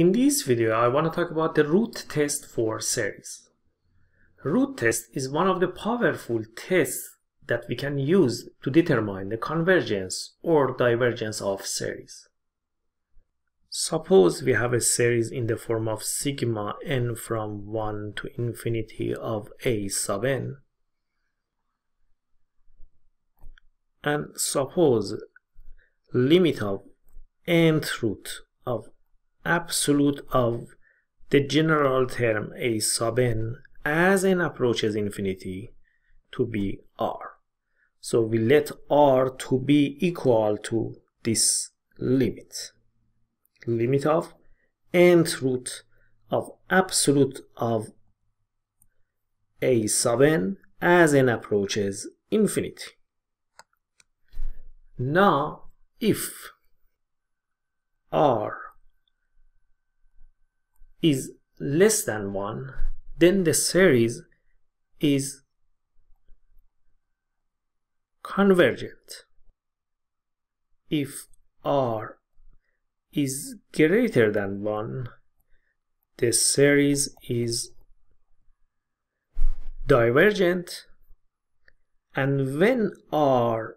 In this video, I want to talk about the root test for series. Root test is one of the powerful tests that we can use to determine the convergence or divergence of series. Suppose we have a series in the form of sigma n from 1 to infinity of a sub n. And suppose limit of nth root of absolute of the general term a sub n as n approaches infinity to be r. So we let r to be equal to this limit. Limit of nth root of absolute of a sub n as n approaches infinity. Now, if r is less than 1, then the series is convergent. If r is greater than 1, the series is divergent. And when r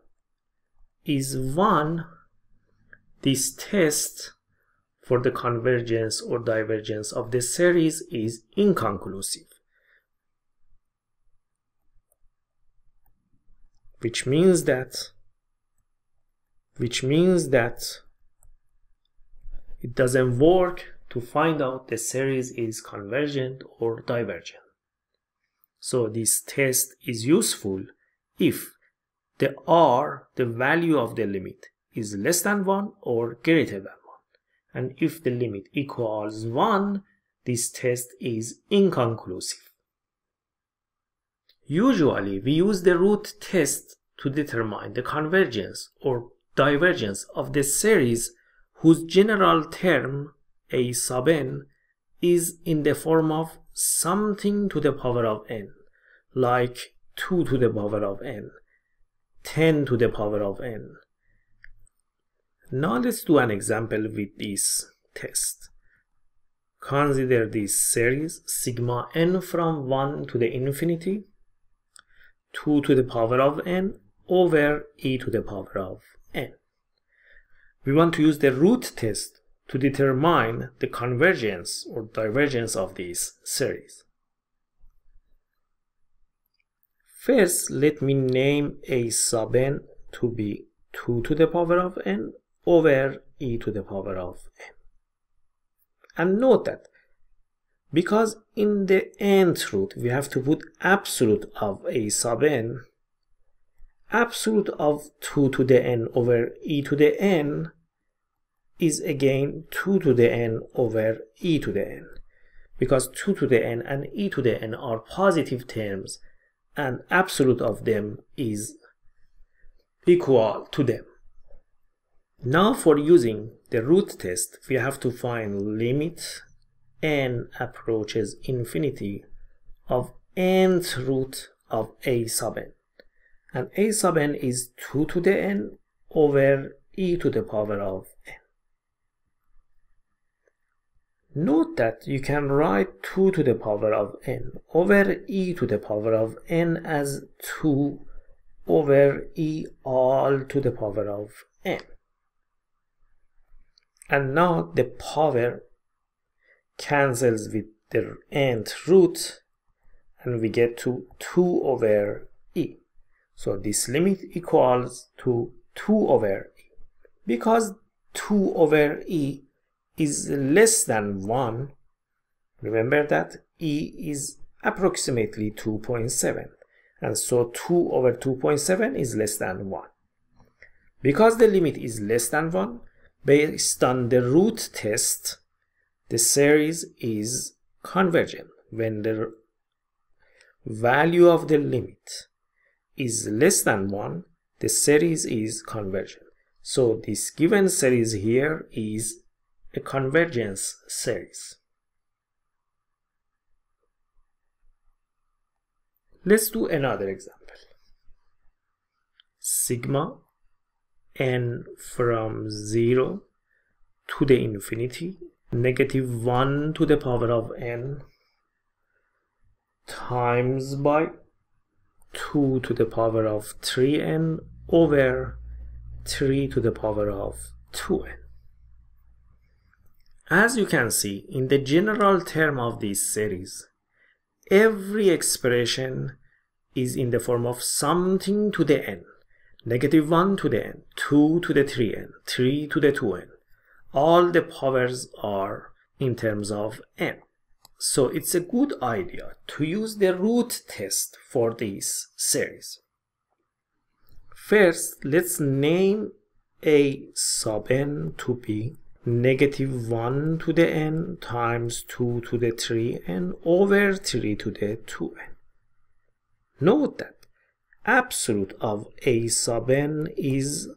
is 1, this test for the convergence or divergence of the series is inconclusive, which means that it doesn't work to find out the series is convergent or divergent. So this test is useful if the r, the value of the limit, is less than 1 or greater than 1. And if the limit equals 1, this test is inconclusive. Usually, we use the root test to determine the convergence or divergence of the series whose general term, a sub n, is in the form of something to the power of n, like 2 to the power of n, 10 to the power of n. Now let's do an example with this test. Consider this series sigma n from 1 to the infinity, 2 to the power of n over e to the power of n. We want to use the root test to determine the convergence or divergence of this series. First, let me name a sub n to be 2 to the power of n over e to the power of n. And note that because in the nth root we have to put absolute of a sub n, absolute of 2 to the n over e to the n is again 2 to the n over e to the n, because 2 to the n and e to the n are positive terms and absolute of them is equal to them. Now for using the root test, we have to find limit n approaches infinity of nth root of a sub n. And a sub n is 2 to the n over e to the power of n. Note that you can write 2 to the power of n over e to the power of n as 2 over e all to the power of n. And now the power cancels with the nth root and we get to 2 over e. So this limit equals to 2 over e. Because 2 over e is less than 1, remember that e is approximately 2.7. And so 2 over 2.7 is less than 1. Because the limit is less than 1, based on the root test, the series is convergent when the value of the limit is less than 1, the series is convergent. So this given series here is a convergence series. Let's do another example. Sigma n from 0 to the infinity negative 1 to the power of n times by 2 to the power of 3n over 3 to the power of 2n. As you can see, in the general term of this series, every expression is in the form of something to the n, negative 1 to the n, 2 to the 3n, 3 to the 2n. All the powers are in terms of n. So it's a good idea to use the root test for this series. First, let's name a sub n to be negative 1 to the n times 2 to the 3n over 3 to the 2n. Note that absolute of a sub n is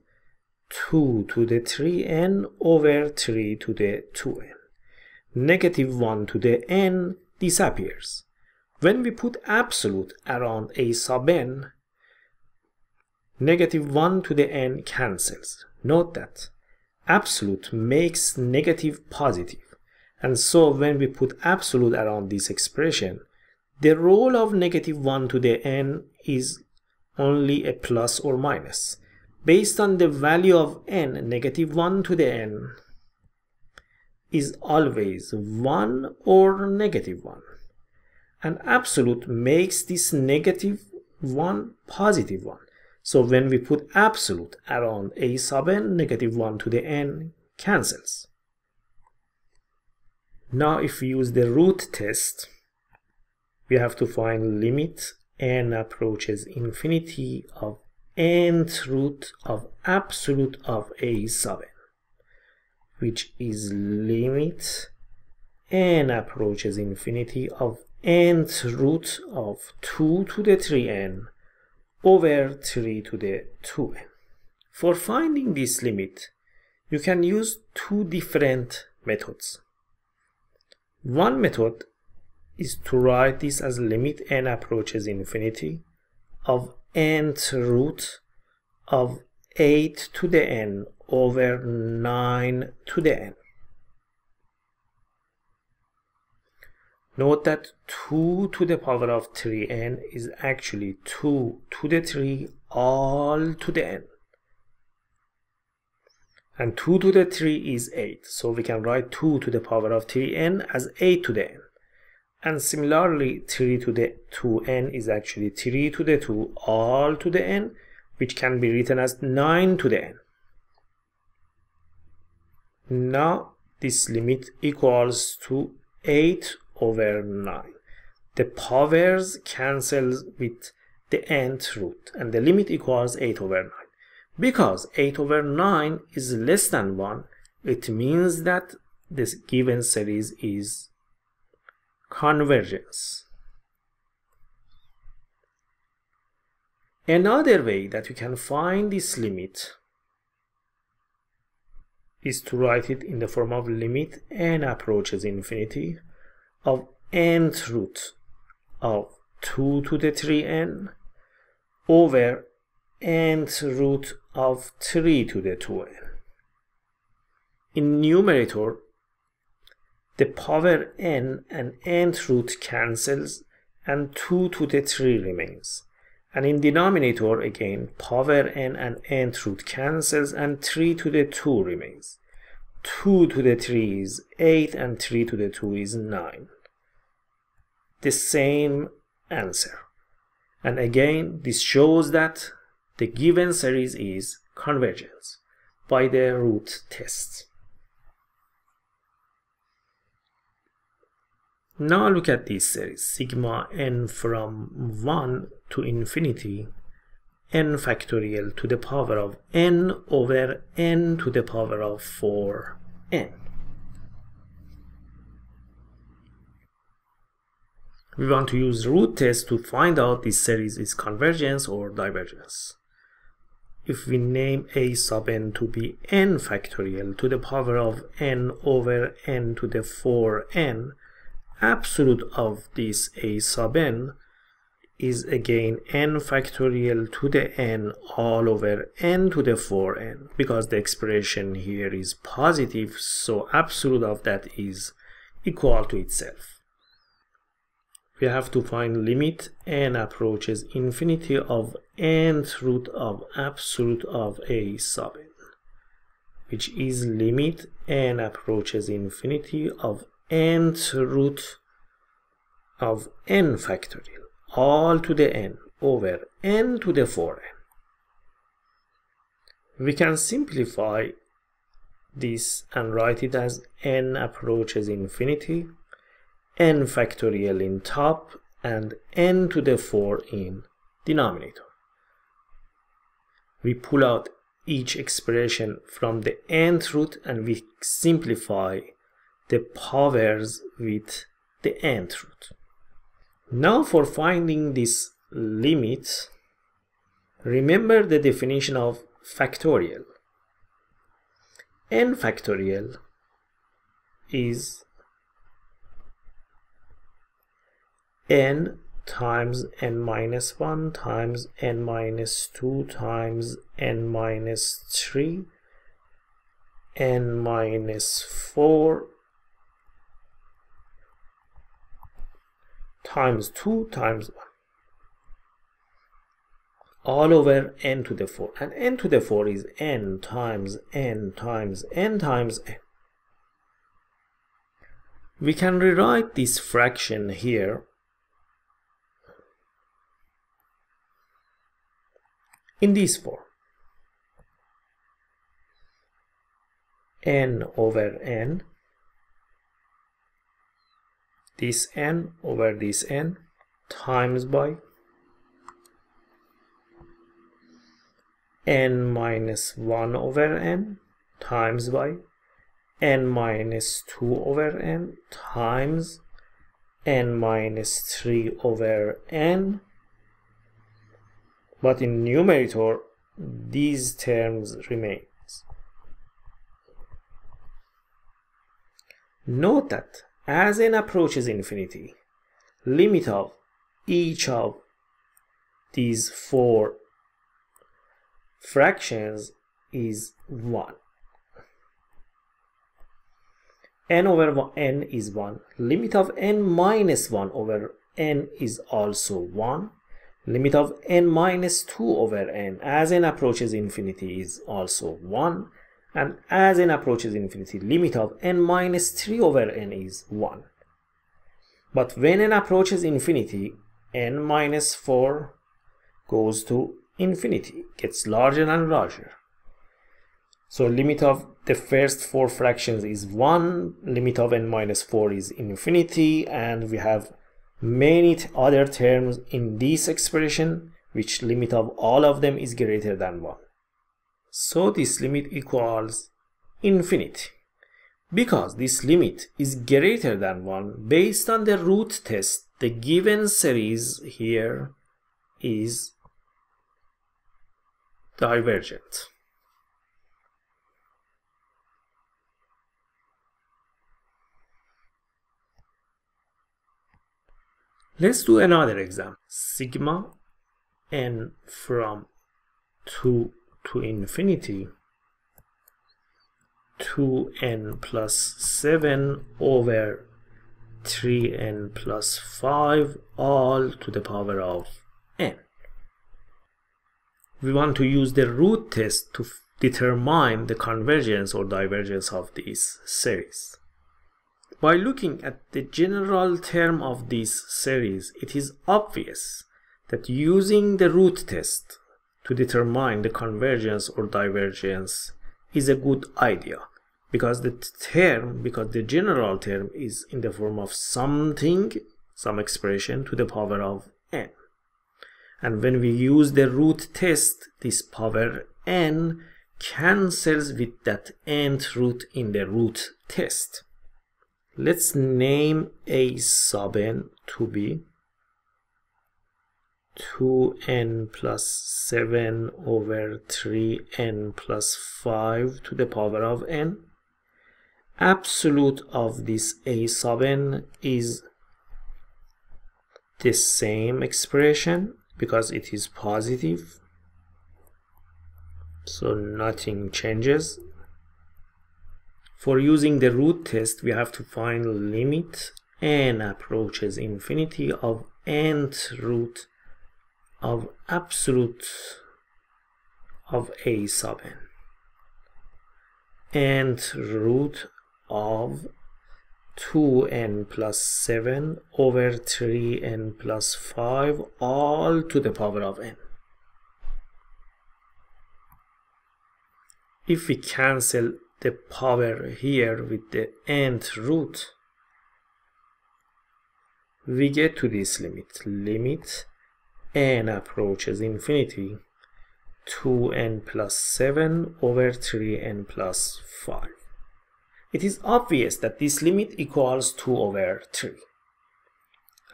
2 to the 3n over 3 to the 2n. Negative 1 to the n disappears. When we put absolute around a sub n, negative 1 to the n cancels. Note that absolute makes negative positive, and so when we put absolute around this expression, the role of negative 1 to the n is only a plus or minus. Based on the value of n, negative 1 to the n is always 1 or negative 1, and absolute makes this negative 1 positive 1. So when we put absolute around a sub n, negative 1 to the n cancels. Now if we use the root test, we have to find limit n approaches infinity of nth root of absolute of a sub n, which is limit n approaches infinity of nth root of 2 to the 3n over 3 to the 2n. For finding this limit, you can use two different methods. One method is to write this as limit n approaches infinity of nth root of 8 to the n over 9 to the n. Note that 2 to the power of 3n is actually 2 to the 3 all to the n, and 2 to the 3 is 8, so we can write 2 to the power of 3n as 8 to the n, and similarly 3 to the 2n is actually 3 to the 2 all to the n, which can be written as 9 to the n. Now this limit equals to 8 over 9. The powers cancels with the nth root, and the limit equals 8 over 9. Because 8 over 9 is less than 1, it means that this given series is convergence. Another way that you can find this limit is to write it in the form of limit n approaches infinity of nth root of 2 to the 3n over nth root of 3 to the 2n. In numerator, the power n and nth root cancels and 2 to the 3 remains. And in denominator, again, power n and nth root cancels and 3 to the 2 remains. 2 to the 3 is 8 and 3 to the 2 is 9. The same answer. And again, this shows that the given series is convergence by the root test. Now look at this series, sigma n from 1 to infinity, n factorial to the power of n over n to the power of 4n. We want to use root test to find out this series is convergence or divergence. If we name a sub n to be n factorial to the power of n over n to the 4n, absolute of this a sub n is again n factorial to the n all over n to the 4n, because the expression here is positive, so absolute of that is equal to itself. We have to find limit n approaches infinity of nth root of absolute of a sub n, which is limit n approaches infinity of nth root of n factorial all to the n over n to the 4n. We can simplify this and write it as n approaches infinity, n factorial in top, and n to the 4 in denominator. We pull out each expression from the nth root and we simplify the powers with the nth root. Now for finding this limit, remember the definition of factorial. N factorial is n times n minus 1 times n minus 2 times n minus 3, n minus 4 times 2 times 1 all over n to the 4, and n to the 4 is n times n times n times n. We can rewrite this fraction here in this form: n over n, this n over this n, times by n minus 1 over n, times by n minus 2 over n, times n minus 3 over n. But in numerator, these terms remain. Note that as n approaches infinity, limit of each of these four fractions is 1. N over n is 1. Limit of n minus 1 over n is also 1. Limit of n minus 2 over n as n approaches infinity is also 1. And as n approaches infinity, limit of n minus 3 over n is 1. But when n approaches infinity, n minus 4 goes to infinity, gets larger and larger. So limit of the first four fractions is 1, limit of n minus 4 is infinity, and we have many other terms in this expression, which limit of all of them is greater than 1. So this limit equals infinity. Because this limit is greater than 1, based on the root test, the given series here is divergent. Let's do another example. Sigma n from 2 to infinity, 2n plus 7 over 3n plus 5 all to the power of n. We want to use the root test to determine the convergence or divergence of this series. By looking at the general term of this series, it is obvious that using the root test to determine the convergence or divergence is a good idea, because the general term is in the form of something, some expression to the power of n, and when we use the root test, this power n cancels with that nth root in the root test. Let's name a sub n to be 2n plus 7 over 3n plus 5 to the power of n. Absolute of this a sub n is the same expression because it is positive, so nothing changes. For using the root test, we have to find limit n approaches infinity of nth root of absolute of a sub n. Nth root of 2n plus 7 over 3n plus 5 all to the power of n. If we cancel the power here with the nth root, we get to this limit. Limit n approaches infinity 2n plus 7 over 3n plus 5. It is obvious that this limit equals 2 over 3.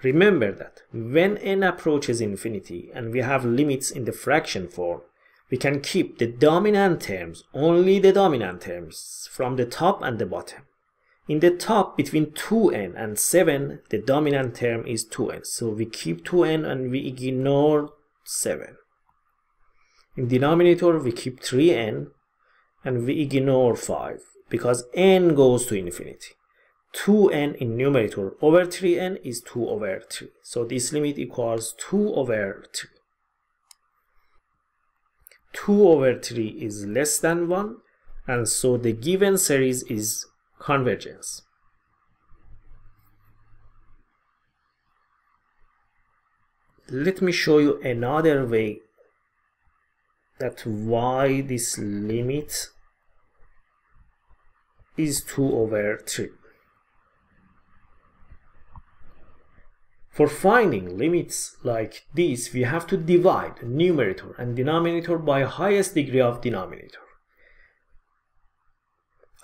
Remember that when n approaches infinity and we have limits in the fraction form, we can keep the dominant terms, only the dominant terms, from the top and the bottom. In the top, between 2n and 7, the dominant term is 2n, so we keep 2n and we ignore 7. In denominator, we keep 3n and we ignore 5 because n goes to infinity. 2n in numerator over 3n is 2 over 3. So this limit equals 2 over 3. 2 over 3 is less than 1, and so the given series is convergence. Let me show you another way that why this limit is 2 over 3. For finding limits like this, we have to divide numerator and denominator by highest degree of denominator.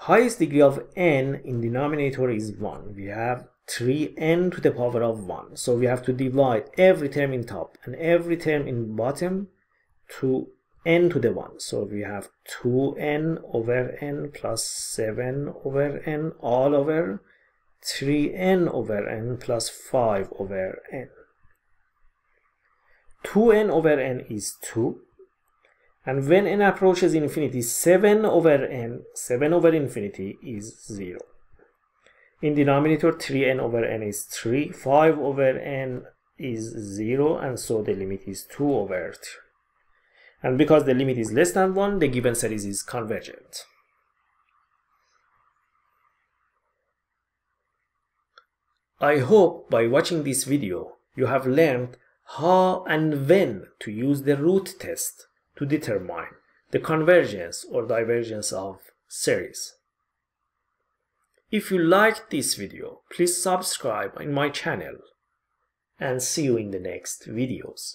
Highest degree of n in denominator is 1. We have 3n to the power of 1. So we have to divide every term in top and every term in bottom to n to the 1. So we have 2n over n plus 7 over n all over 3n over n plus 5 over n. 2n over n is 2, and when n approaches infinity, 7 over n, 7 over infinity is 0. In denominator, 3n over n is 3, 5 over n is 0, and so the limit is 2 over 3. And because the limit is less than 1, the given series is convergent. I hope by watching this video, you have learned how and when to use the root test to determine the convergence or divergence of series. If you liked this video, please subscribe in my channel, and see you in the next videos.